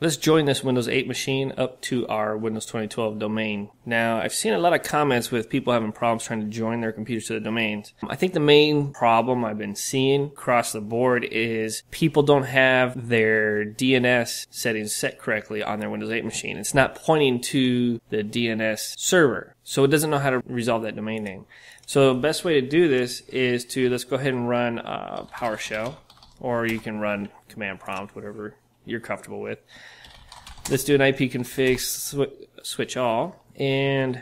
Let's join this Windows 8 machine up to our Windows 2012 domain. Now, I've seen a lot of comments with people having problems trying to join their computers to the domains. I think the main problem I've been seeing across the board is people don't have their DNS settings set correctly on their Windows 8 machine. It's not pointing to the DNS server, so it doesn't know how to resolve that domain name. So the best way to do this is to, let's go ahead and run PowerShell, or you can run command prompt, whatever you're comfortable with. Let's do an IP config switch all, and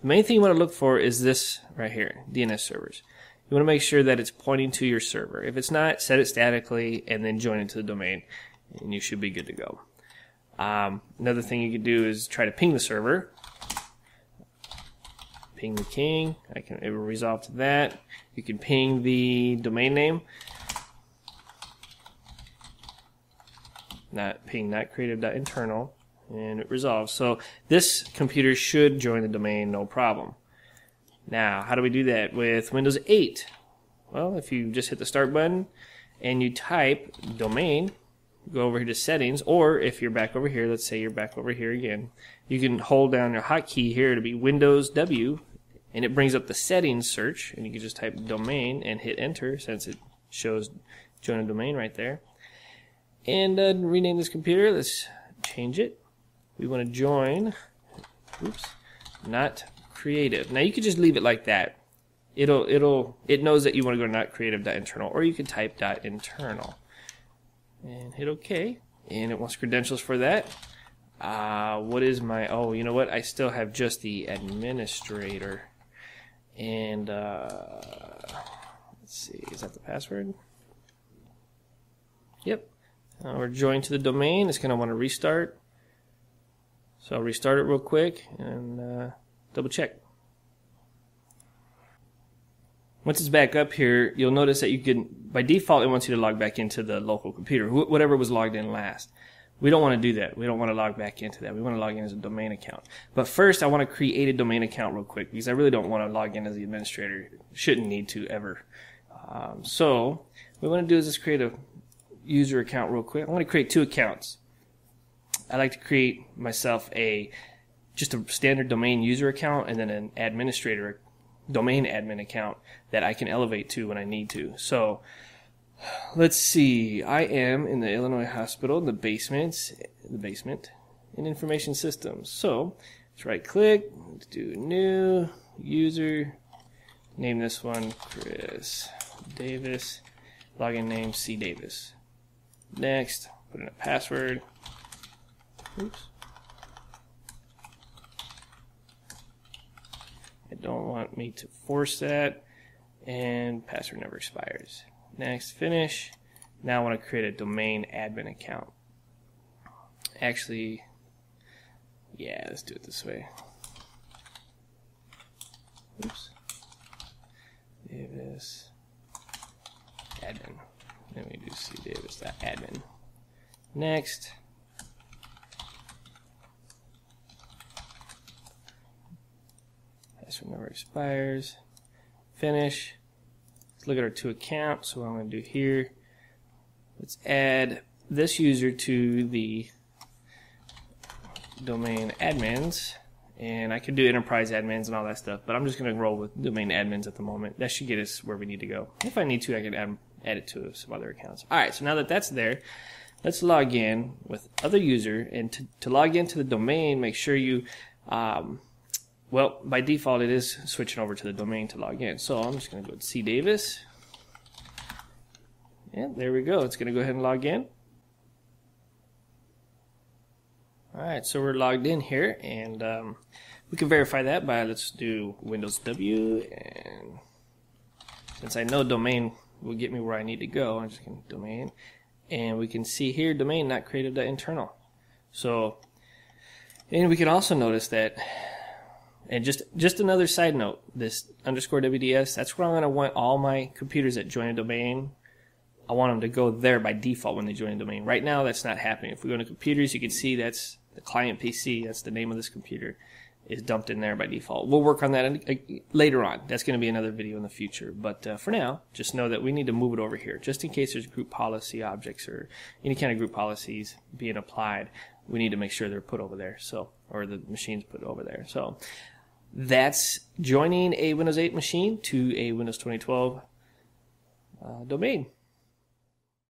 the main thing you want to look for is this right here, DNS servers. You want to make sure that it's pointing to your server. If it's not, set it statically and then join it to the domain, and you should be good to go. Another thing you can do is try to ping the server. Ping the king. It will resolve to that. You can ping the domain name. Not ping, not creative, internal, and it resolves. So this computer should join the domain, no problem. Now, how do we do that with Windows 8? Well, if you just hit the start button and you type domain, go over here to settings, or if you're back over here, let's say you're back over here again, you can hold down your hotkey here to be Windows W, and it brings up the settings search, and you can just type domain and hit enter since it shows join a domain right there. And rename this computer. Let's change it. We want to join, oops, not creative. Now you could just leave it like that. It knows that you want to go to not creative.internal, or you can type .internal and hit OK. And it wants credentials for that. What is my? Oh, you know what? I still have just the administrator. And let's see, is that the password? Yep. We're joined to the domain. It's going to want to restart. So I'll restart it real quick and double check. Once it's back up here, you'll notice that you can, by default, it wants you to log back into the local computer, whatever was logged in last. We don't want to do that. We don't want to log back into that. We want to log in as a domain account. But first, I want to create a domain account real quick because I really don't want to log in as the administrator. Shouldn't need to ever. So what we want to do is just create a user account real quick. I want to create two accounts. I like to create myself just a standard domain user account and then an administrator domain admin account that I can elevate to when I need to. So let's see. I am in the Illinois hospital in the basement in information systems. So let's right click, let's do new user, name this one Chris Davis, login name cdavis. Next, put in a password. Oops. I don't want me to force that. And password never expires. Next, finish. Now I want to create a domain admin account. Actually, yeah, let's do it this way. Oops. Davis admin. Let me do cdavis.admin. Next. Password never expires. Finish. Let's look at our two accounts. So what I'm going to do here, let's add this user to the domain admins. And I could do enterprise admins and all that stuff, but I'm just going to roll with domain admins at the moment. That should get us where we need to go. If I need to, I can add it to some other accounts. Alright, so now that that's there, let's log in with other user. And to log into the domain, make sure you, well, by default it is switching over to the domain to log in. So I'm just going to go to cdavis. And there we go. It's going to go ahead and log in. Alright, so we're logged in here, and we can verify that by, let's do Windows W, and since I know domain will get me where I need to go, I'm just going to domain, and we can see here domain not creative.internal. So, and we can also notice that, and just another side note, this underscore WDS, that's where I'm going to want all my computers that join a domain. I want them to go there by default when they join a domain. Right now that's not happening. If we go to computers, you can see that's the client PC, that's the name of this computer. is dumped in there by default. We'll work on that later on. That's going to be another video in the future. But for now, just know that we need to move it over here. Just in case there's group policy objects or any kind of group policies being applied, we need to make sure they're put over there, so, or the machine's put over there. So that's joining a Windows 8 machine to a Windows 2012 domain.